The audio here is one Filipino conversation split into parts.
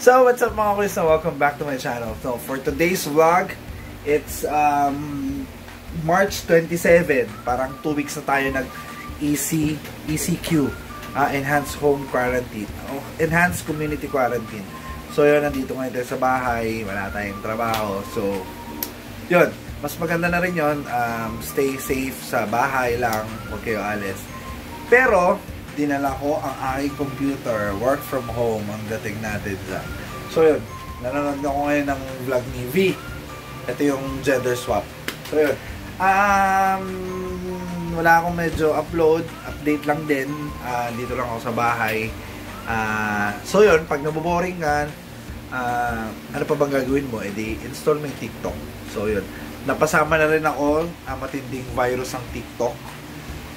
So, what's up mga kulis, welcome back to my channel. So, for today's vlog, it's March 27. Parang 2 weeks na tayo nag ECQ, Enhanced Home Quarantine, Enhanced Community Quarantine. So, yun, nandito ngayon tayo sa bahay, wala tayong trabaho. So, yun, mas maganda na rin yun, stay safe sa bahay lang, huwag kayo alis. Pero, dinala ko ang aking computer, work from home ang dating natin dyan. So yun, nanonood ako ngayon ng vlog ni V. Ito yung gender swap. So yun, wala akong medyo upload, update lang din. Dito lang ako sa bahay. So yun, pag naboboring ka, ano pa bang gagawin mo? E di, install mo yung TikTok. So yun, napasama na rin ako, matinding virus ang TikTok.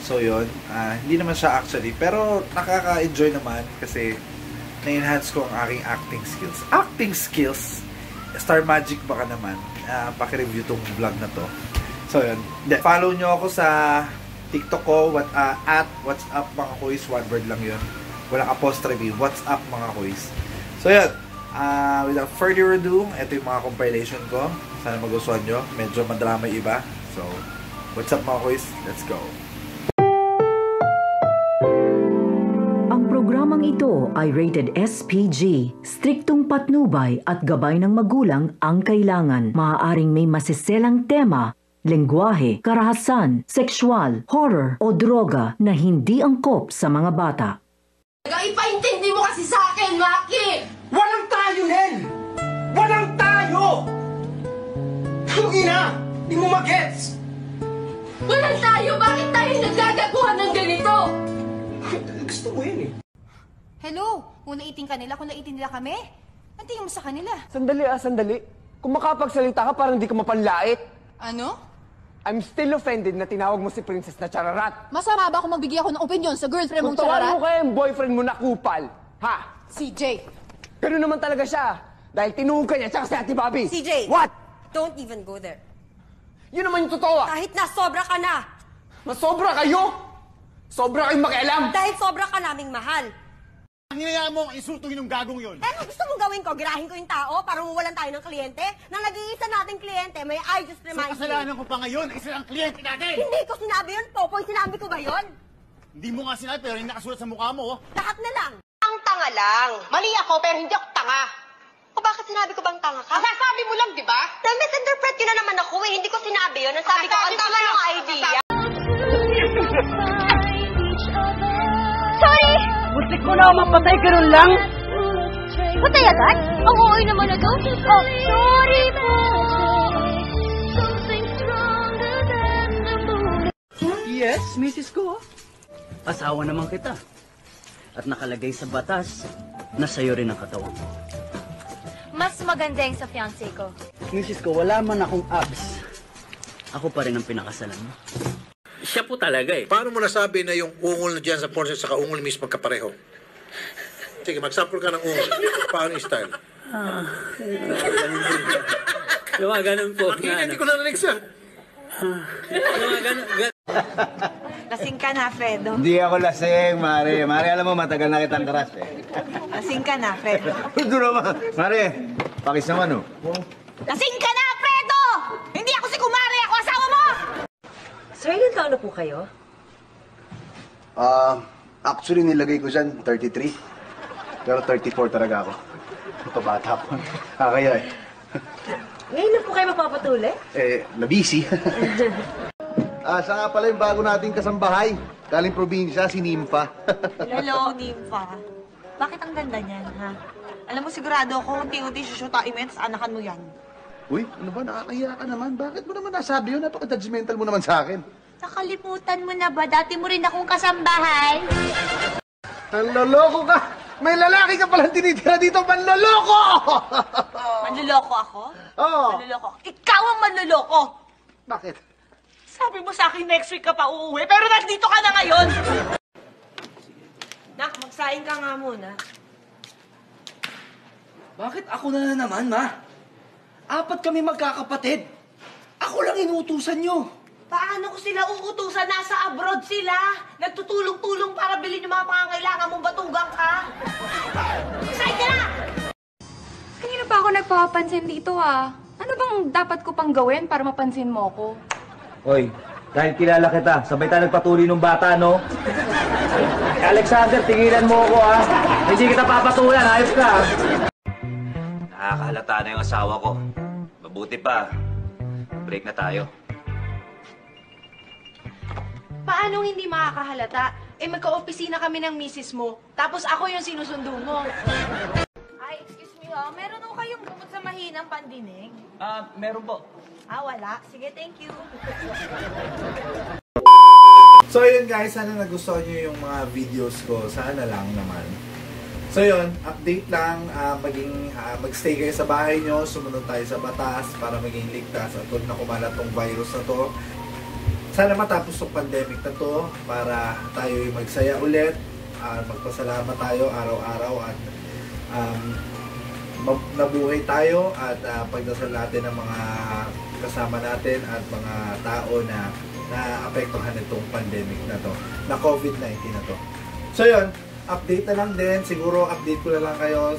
So yun, hindi naman siya actually, pero nakaka-enjoy naman kasi na-enhance ko ang aking acting skills. Acting skills? Star Magic baka naman. Pakireview tong vlog na to. So yun, follow nyo ako sa TikTok ko, at what's up mga kuis, one word lang yun. Walang apostrophe, what's up mga kuis. So yun, without further ado, ito yung mga compilation ko. Sana magustuhan nyo, medyo madrama yung iba. So, what's up mga kuis, let's go. Ito ay rated SPG, striktong patnubay at gabay ng magulang ang kailangan. Maaaring may masiselang tema, lengguwahe, karahasan, sexual, horror o droga na hindi angkop sa mga bata. Ipaintindi mo kasi sa akin, Maki! Walang tayo, Nel! Walang tayo! Tugi na! Di mo magets! Walang tayo! Bakit tayo nagagaguhan ng ganito? Gusto mo yun eh. Hello! Kung naitin ka nila, kung naitin nila kami, nandiyan mo sa kanila. Sandali sandali. Kung makapagsalita ka, parang hindi ka mapanlait. Ano? I'm still offended na tinawag mo si Princess na chararat. Masama ba kung magbigay ako ng opinion sa girlfriend mong chararat? Kung tawag mo kaya yung boyfriend mo na kupal, ha? CJ! Ganun naman talaga siya, dahil tinuog ka niya tsaka si Ate Bobby. CJ! What? Don't even go there. Yun naman yung totoo. Kahit na sobra ka na! Masobra kayo? Sobra kayong makialam? Dahil sobra ka naming mahal. Hinayaan mo ang insultuhin ng gagong yun. Eh, gusto mong gawin ko? Girahin ko yung tao para mawalan tayo ng kliyente? Nang nag-iisa nating kliyente, may I just remind you. So, kasalanan ko pa ngayon, isa lang kliyente natin. Hindi ko sinabi yun, Popoy. Sinabi ko ba yun? Hindi mo nga sinabi, pero yung nakasulat sa mukha mo. Lahat na lang. Ang tanga lang. Mali ako, pero hindi ako tanga. O bakit sinabi ko bang tanga ka? Sabi mo lang, di ba? Na-misinterpret yun na naman ako eh. Hindi ko sinabi yun. Ang sabi ko, ang tanga yung idea. Butik mo na ako mapatay, ganun lang? Patay agad? Ang oo naman na daw. Oh, sorry po! Yes, misis ko. Asawa naman kita. At nakalagay sa batas na sa'yo rin ang katawan ko. Mas maganda yung sa fiancé ko. Misis ko, wala man akong abs. Ako pa rin ang pinakasalan mo. Siya po talaga eh. Paano mo nasabi na yung ungol na dyan sa porse saka ungol mismo magkapareho? Sige, mag-sample ka ng ungol. Paano yung style? Lumaganon po. Hindi ko na narinig siya. Lasing ka na, Fredo. Hindi ako lasing, Mare. Mare, alam mo, matagal na kitang karas eh. Lasing ka na, Fredo. Ito naman. Mare, pakis naman oh. Lasing ka na, Fredo! Hindi ako si Kumare, ako asawa mo! Sir, ilan taon na po kayo? Actually, nilagay ko dyan, 33. Pero 34 talaga ako. Ito bata po. Kaya eh. Ngayon na po kayo mapapatuloy? Eh, nabisi. Sa nga pala yung bago nating kasambahay. Galing probinsya, si Nimpa. Hello, Nimpa. Bakit ang ganda niyan, ha? Alam mo, sigurado ako, unti-unti susutain mo yan, tapos anakan mo yan. Uy, ano ba? Nakakaya ka naman. Bakit mo naman nasabi yun? Napaka-judgmental mo naman sa akin. Nakalimutan mo na ba? Dati mo rin akong kasambahay. Manloloko ka! May lalaki ka palang tinitira dito! Manloloko! Manloloko ako? Oo. Manloloko ako. Ikaw ang manloloko! Bakit? Sabi mo sa akin next week ka pa uuwi, pero nandito ka na ngayon! Nak, magsaing ka nga muna. Bakit ako na naman, ma? 4 kami magkakapatid. Ako lang inuutusan nyo. Paano ko sila uutusan? Nasa abroad sila. Nagtutulong-tulong para bilhin yung mga pangangailangan mong batugang ka. Excited na! ako nagpapansin dito ah. Ano bang dapat ko pang gawin para mapansin mo ako? Oy, dahil kilala kita, sabay tayo nagpatuloy nung bata, no? Alexander, tingilan mo ako ah. Hindi kita papatulan, ayos ka. Nakakahalata na yung asawa ko. Mabuti pa. Break na tayo. Paanong hindi makakahalata? Eh, magka-opisina kami ng misis mo. Tapos ako yung sinusundo mo. Ay, excuse me ha. Meron ako kayong gamot sa mahinang pandinig? Meron po. Ah, wala. Sige, thank you. So, yun guys. Sana nagustuhan nyo yung mga videos ko. Sana lang naman. So, yun. Update lang. Magstay kayo sa bahay nyo. Sumunod tayo sa batas para maging ligtas. At huwag na kumalat tong virus na to. Sana matapos yung pandemic na to para tayo magsaya ulit, magpasalamat tayo araw-araw at nabuhay tayo at pagdasal natin ang mga kasama natin at mga tao na naapektuhan itong pandemic na to, na COVID-19 na to. So yun, update na lang din, siguro update ko na lang kayo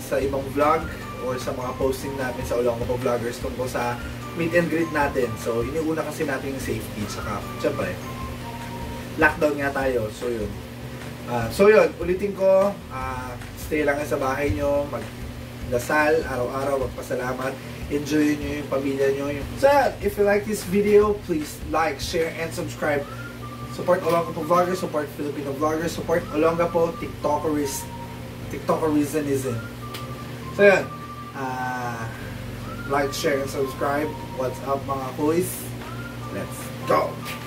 sa ibang vlog or sa mga posting natin sa Olongapo Vloggers tungkol sa meet and greet natin. So, iniuna kasi natin yung safety. Saka, syempre, lockdown nga tayo. So, yun. Ulitin ko, stay lang sa bahay nyo, magdasal, araw-araw, magpasalamat, enjoy nyo yung pamilya nyo. So, if you like this video, please like, share, and subscribe. Support Olongapo Vloggers, support Filipino Vloggers, support Olongapo TikTokerism. So, yun. Like, share, and subscribe. What's up, mga boys? Let's go!